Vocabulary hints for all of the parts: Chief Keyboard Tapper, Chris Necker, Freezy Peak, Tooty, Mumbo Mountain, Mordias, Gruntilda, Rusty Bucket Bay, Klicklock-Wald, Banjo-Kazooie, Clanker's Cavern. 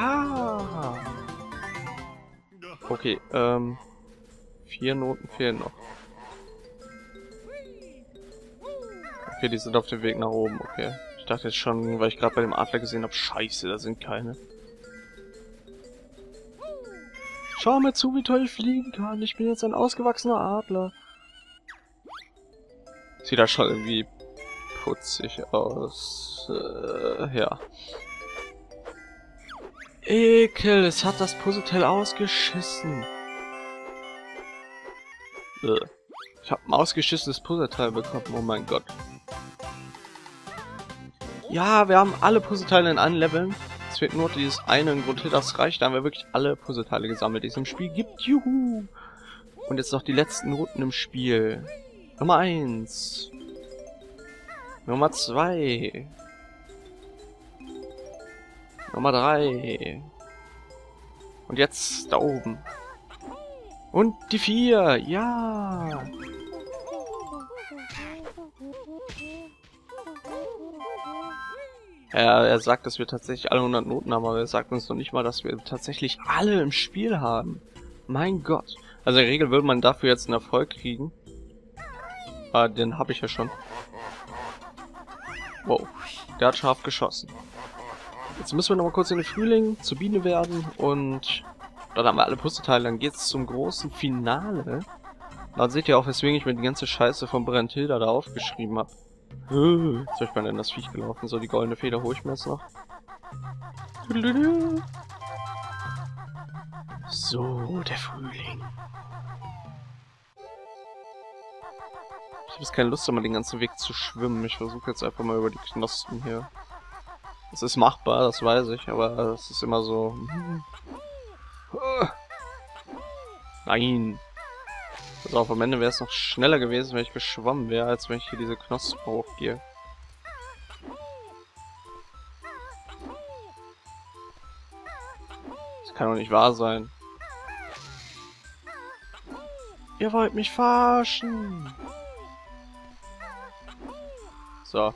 Ah! Okay, 4 Noten fehlen noch. Okay, die sind auf dem Weg nach oben, okay. Ich dachte jetzt schon, weil ich gerade bei dem Adler gesehen habe, scheiße, da sind keine. Schau mal zu, wie toll ich fliegen kann. Ich bin jetzt ein ausgewachsener Adler. Sieht da schon irgendwie putzig aus. Ja. Ekel, es hat das Puzzleteil ausgeschissen. Ich habe ein ausgeschissenes Puzzleteil bekommen, oh mein Gott. Ja, wir haben alle Puzzleteile in einem Level. Es wird nur dieses eine in Grund, das reicht. Da haben wir wirklich alle Puzzleteile gesammelt, die es im Spiel gibt. Juhu! Und jetzt noch die letzten Noten im Spiel. Nummer 1. Nummer 2. Nummer 3. Und jetzt da oben. Und die 4. Ja! Er sagt, dass wir tatsächlich alle 100 Noten haben, aber er sagt uns noch nicht mal, dass wir tatsächlich alle im Spiel haben. Mein Gott. Also in der Regel würde man dafür jetzt einen Erfolg kriegen. Ah, den habe ich ja schon. Wow, der hat scharf geschossen. Jetzt müssen wir noch mal kurz in den Frühling zur Biene werden und dann haben wir alle Puzzleteile. Dann geht's zum großen Finale. Dann seht ihr auch, weswegen ich mir die ganze Scheiße von Gruntilda da aufgeschrieben habe. Jetzt hab ich mal in das Viech gelaufen. So, die goldene Feder hole ich mir jetzt noch. So, der Frühling. Ich habe jetzt keine Lust, einmal den ganzen Weg zu schwimmen. Ich versuche jetzt einfach mal über die Knospen hier. Es ist machbar, das weiß ich, aber es ist immer so... Nein! Also auf am Ende wäre es noch schneller gewesen, wenn ich geschwommen wäre, als wenn ich hier diese Knospen hochgehe. Das kann doch nicht wahr sein. Ihr wollt mich verarschen! So.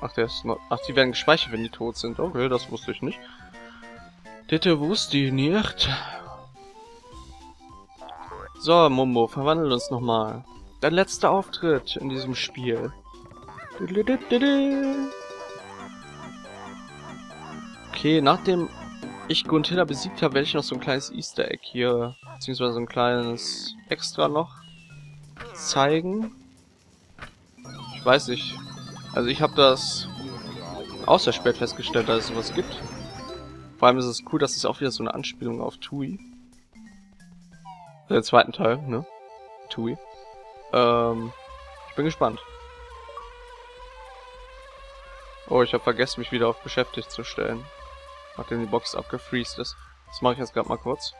Ach, der ist noch... Ach, die werden gespeichert, wenn die tot sind. Okay, das wusste ich nicht. Ditte wusste ich nicht. So, Mumbo, verwandelt uns nochmal. Dein letzter Auftritt in diesem Spiel. Okay, nachdem ich Gruntilda besiegt habe, werde ich noch so ein kleines Easter Egg hier, beziehungsweise so ein kleines Extra noch zeigen. Ich weiß nicht. Also ich habe das auch sehr spät festgestellt, dass es sowas gibt. Vor allem ist es cool, dass es auch wieder so eine Anspielung auf Tooty. Den zweiten Teil, ne? Tooty. Ich bin gespannt. Oh, ich habe vergessen, mich wieder auf beschäftigt zu stellen. Nachdem die Box abgefreezed ist. Das mache ich jetzt gerade mal kurz.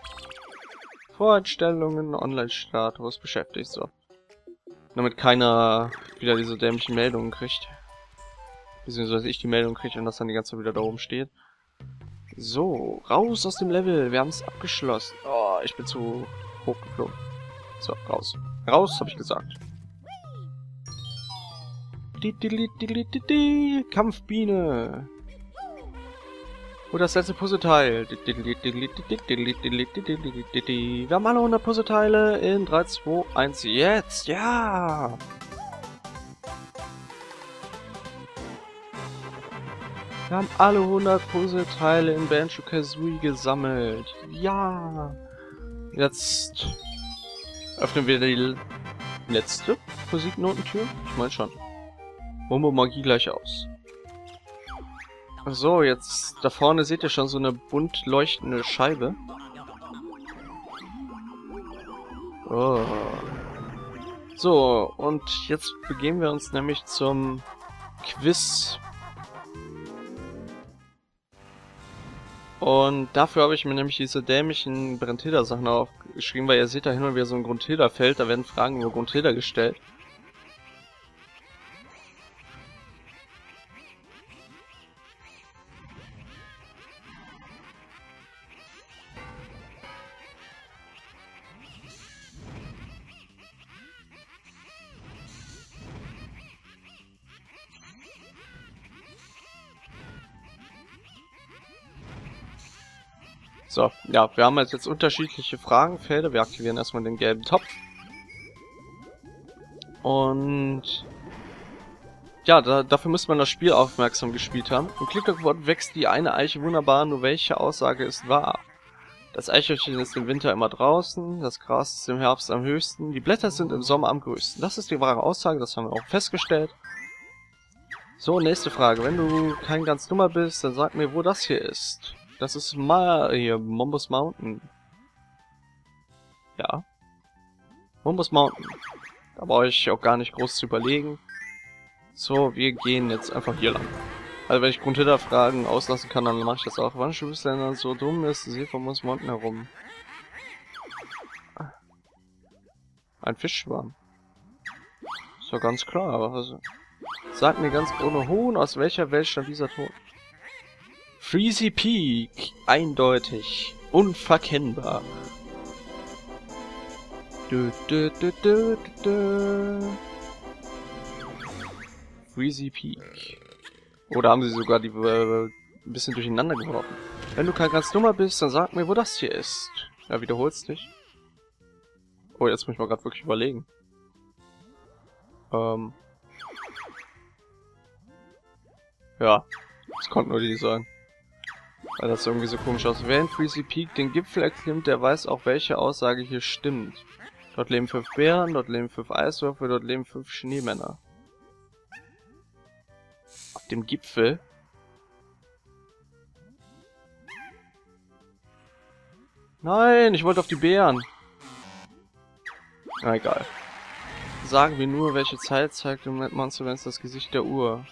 Voreinstellungen, Online-Status, beschäftigt, so. Damit keiner wieder diese dämlichen Meldungen kriegt. Beziehungsweise ich die Meldung kriege und das dann die ganze Zeit wieder da oben steht. So, raus aus dem Level. Wir haben es abgeschlossen. Oh, ich bin zu hoch geflogen. So, raus. Raus, habe ich gesagt. Kampfbiene. Und das letzte Puzzleteil. Wir haben alle 100 Puzzleteile in 3, 2, 1, jetzt. Ja! Wir haben alle 100 Puzzleteile in Banjo-Kazooie gesammelt. Ja! Jetzt öffnen wir die letzte Musiknotentür. Ich meine schon. Mumbo Magie gleich aus. So, jetzt da vorne seht ihr schon so eine bunt leuchtende Scheibe. Oh. So, und jetzt begeben wir uns nämlich zum Quiz. Und dafür habe ich mir nämlich diese dämlichen Gruntilda-Sachen aufgeschrieben, weil ihr seht da hin und wieder so ein Gruntilda-Feld, da werden Fragen über Gruntilda gestellt. So, ja, wir haben jetzt unterschiedliche Fragenfelder. Wir aktivieren erstmal den gelben Topf. Und ja, dafür muss man das Spiel aufmerksam gespielt haben. Im Klickerwort wächst die eine Eiche wunderbar, nur welche Aussage ist wahr? Das Eichhörnchen ist im Winter immer draußen, das Gras ist im Herbst am höchsten, die Blätter sind im Sommer am größten. Das ist die wahre Aussage, das haben wir auch festgestellt. So, nächste Frage. Wenn du kein ganz Dummer bist, dann sag mir, wo das hier ist. Das ist mal hier, Mumbo Mountain. Ja. Mumbo Mountain. Da brauche ich auch gar nicht groß zu überlegen. So, wir gehen jetzt einfach hier lang. Also wenn ich Gruntilda Fragen auslassen kann, dann mache ich das auch. Wann Schubsländer so dumm ist, sie von Mumbo Mountain herum. Ein Fischschwarm. Ist ja ganz klar, aber also... Sag mir ganz ohne Hohn, aus welcher Welt stammt dieser Ton? Freezy Peak. Eindeutig. Unverkennbar. Freezy Peak. Oder haben sie sogar die ein bisschen durcheinander geworfen? Wenn du kein ganz Dummer bist, dann sag mir, wo das hier ist. Ja, wiederholst dich. Oh, jetzt muss ich mal gerade wirklich überlegen. Ja, das konnten nur die sagen. Weil das irgendwie so komisch aus. Wer in Freezy Peak den Gipfel erklimmt, der weiß auch, welche Aussage hier stimmt. Dort leben 5 Bären, dort leben 5 Eiswürfel, dort leben 5 Schneemänner. Auf dem Gipfel? Nein, ich wollte auf die Bären. Na egal. Sagen wir nur, welche Zeit zeigt im Moment Monster, wenn es das Gesicht der Uhr.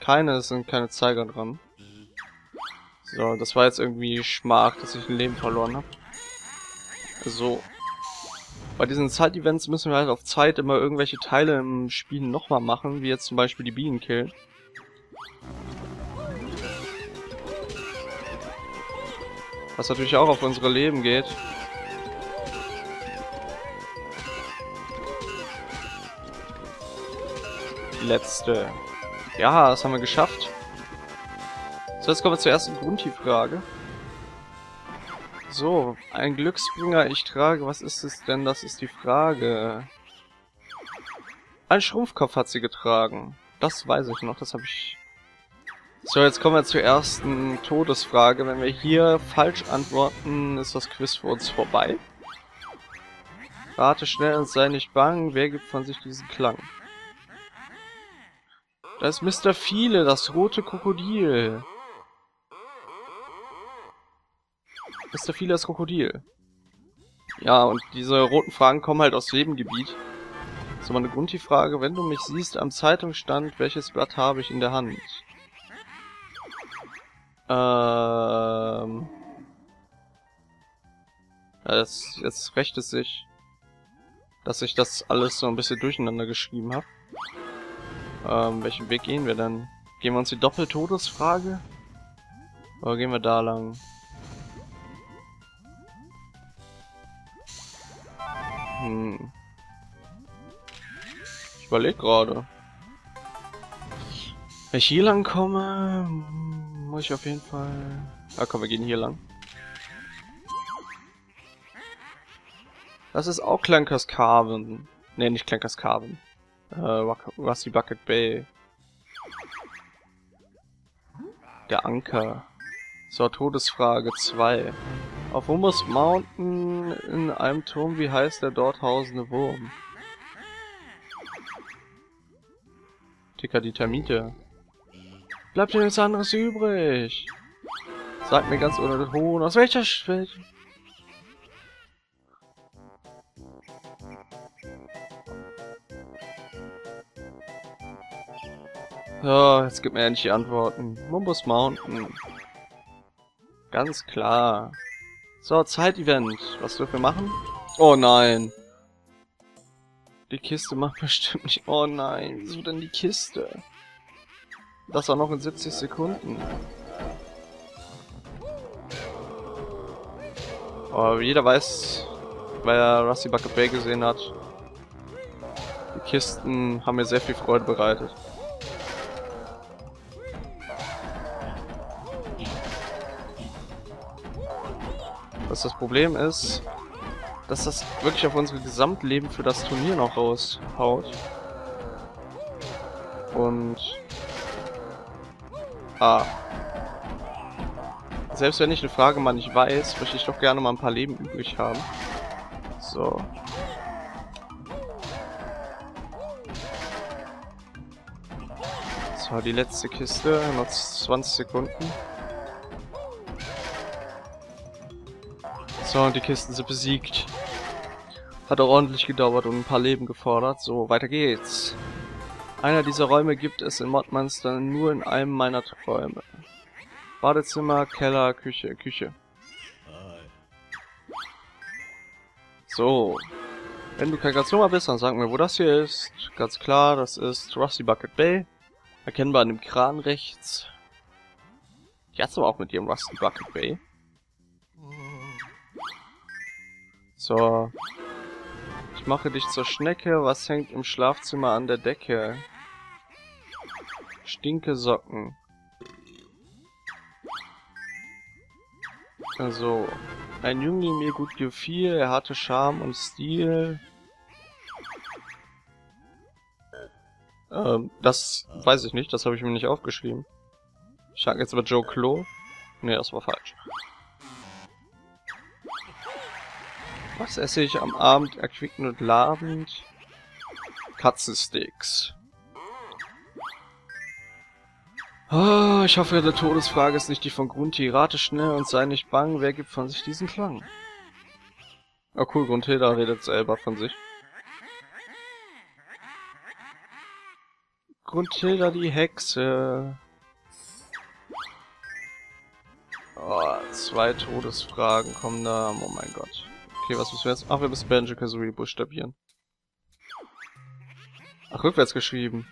Keine, es sind keine Zeiger dran. So, das war jetzt irgendwie Schmach, dass ich ein Leben verloren habe. So. Bei diesen Zeit-Events müssen wir halt auf Zeit immer irgendwelche Teile im Spiel nochmal machen, wie jetzt zum Beispiel die Bienen killen. Was natürlich auch auf unsere Leben geht. Die letzte. Ja, das haben wir geschafft. So, jetzt kommen wir zur ersten Grunti-Frage. So, ein Glücksspringer, ich trage, was ist es denn? Das ist die Frage. Ein Schrumpfkopf hat sie getragen. Das weiß ich noch, das habe ich... So, jetzt kommen wir zur ersten Todesfrage. Wenn wir hier falsch antworten, ist das Quiz für uns vorbei. Rate schnell und sei nicht bang, wer gibt von sich diesen Klang? Das ist Mr. Viele, das rote Krokodil. Mr. Viele, das Krokodil. Ja, und diese roten Fragen kommen halt aus jedem Gebiet. So, meine Grundfrage, wenn du mich siehst am Zeitungsstand, welches Blatt habe ich in der Hand? Ja, jetzt rächt es sich, dass ich das alles so ein bisschen durcheinander geschrieben habe. Welchen Weg gehen wir dann? Gehen wir uns die Doppeltodesfrage? Oder gehen wir da lang? Hm. Ich überlege gerade. Wenn ich hier lang komme, muss ich auf jeden Fall... Ah komm, wir gehen hier lang. Das ist auch Clanker's Cavern. Ne, nicht Clanker's Cavern. Rusty Bucket Bay. Der Anker. So, Todesfrage 2. Auf Mumbo Mountain in einem Turm, wie heißt der dort hausende Wurm? Ticker die Termite. Bleibt dir nichts anderes übrig? Sag mir ganz ohne Ton, aus welcher Welt? So, jetzt gibt mir endlich die Antworten. Mumbo Mountain. Ganz klar. So, Zeitevent. Was dürfen wir machen? Oh nein. Die Kiste macht bestimmt nicht... Oh nein, wieso denn die Kiste? Das auch noch in 70 Sekunden. Aber jeder weiß, wer Rusty Bucket Bay gesehen hat. Die Kisten haben mir sehr viel Freude bereitet. Was das Problem ist, dass das wirklich auf unser Gesamtleben für das Turnier noch raushaut. Und... Selbst wenn ich eine Frage mal nicht weiß, möchte ich doch gerne mal ein paar Leben übrig haben. So. Das war die letzte Kiste, noch 20 Sekunden. So, und die Kisten sind besiegt. Hat auch ordentlich gedauert und ein paar Leben gefordert. So, weiter geht's. Einer dieser Räume gibt es in Modmonster nur in einem meiner Träume. Badezimmer, Keller, Küche, So. Wenn du kein Kazuma bist, dann sag mir, wo das hier ist. Ganz klar, das ist Rusty Bucket Bay. Erkennbar an dem Kran rechts. Ich hatte aber auch mit ihrem Rusty Bucket Bay. So. Ich mache dich zur Schnecke. Was hängt im Schlafzimmer an der Decke? Stinkesocken. Also, ein Junge mir gut gefiel, er hatte Charme und Stil. Das weiß ich nicht, das habe ich mir nicht aufgeschrieben. Ich sage jetzt über Joe Klo. Ne, das war falsch. Was esse ich am Abend erquickend und labend? Katzensteaks. Oh, ich hoffe, die Todesfrage ist nicht die von Grunti. Rate schnell und sei nicht bang. Wer gibt von sich diesen Klang? Oh cool, Gruntilda redet selber von sich. Gruntilda die Hexe. Oh, 2 Todesfragen kommen da. Oh mein Gott. Okay, was müssen wir jetzt? Ach, wir müssen Banjo-Kazooie buchstabieren. Ach, rückwärts geschrieben.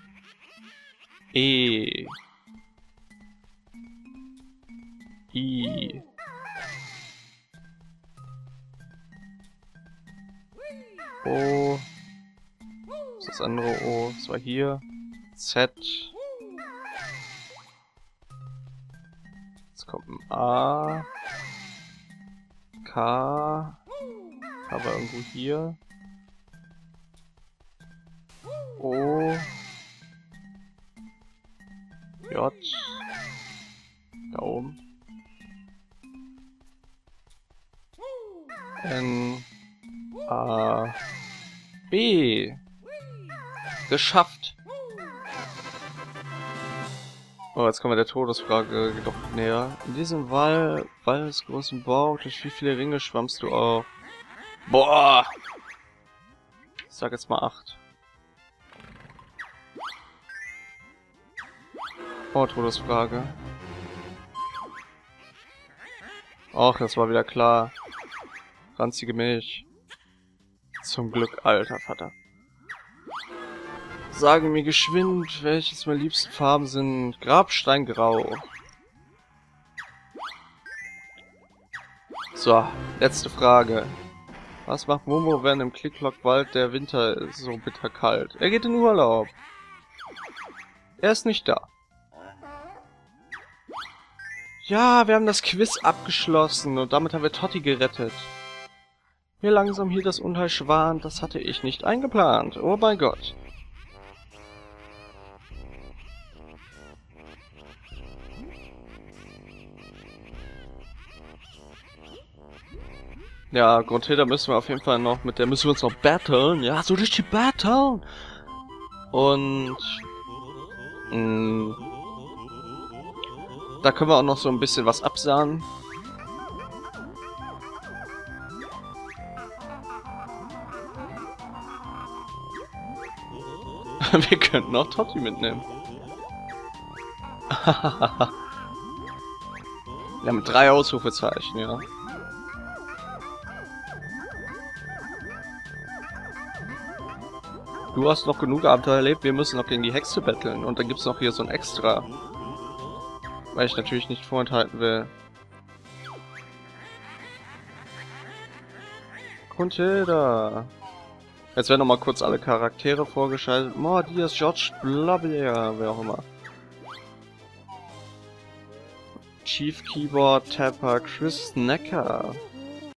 O. Das ist das andere O. Das war hier. Z. Jetzt kommt ein A. K. Aber irgendwo hier. O. J. Da oben. N. A. B. Geschafft! Oh, jetzt kommen wir der Todesfrage doch näher. In diesem Wall des großen Bauch, durch wie viele Ringe schwammst du auf? Boah! Ich sag jetzt mal 8. Oh, Todesfrage. Och, das war wieder klar. Ranzige Milch. Zum Glück, alter Vater. Sage mir geschwind, welches meine liebsten Farben sind. Grabsteingrau. So, letzte Frage. Was macht Mumbo, wenn im Klicklock-Wald der Winter so bitterkalt? Er geht in Urlaub. Er ist nicht da. Ja, wir haben das Quiz abgeschlossen und damit haben wir Tooty gerettet. Mir langsam hier das Unheil schwant, das hatte ich nicht eingeplant. Oh mein Gott. Ja, Gruntilda müssen wir auf jeden Fall noch, mit der müssen wir uns noch battlen. Ja, so richtig battlen. Und... da können wir auch noch so ein bisschen was absahen. Wir könnten auch Tooty mitnehmen. Ja, mit 3 Ausrufezeichen, ja. Du hast noch genug Abenteuer erlebt, wir müssen noch gegen die Hexe betteln. Und dann gibt's noch hier so ein Extra. Weil ich natürlich nicht vorenthalten will. Gruntilda. Jetzt werden nochmal kurz alle Charaktere vorgeschaltet. Mordias, George, Blabla, wer auch immer. Chief Keyboard Tapper, Chris Necker.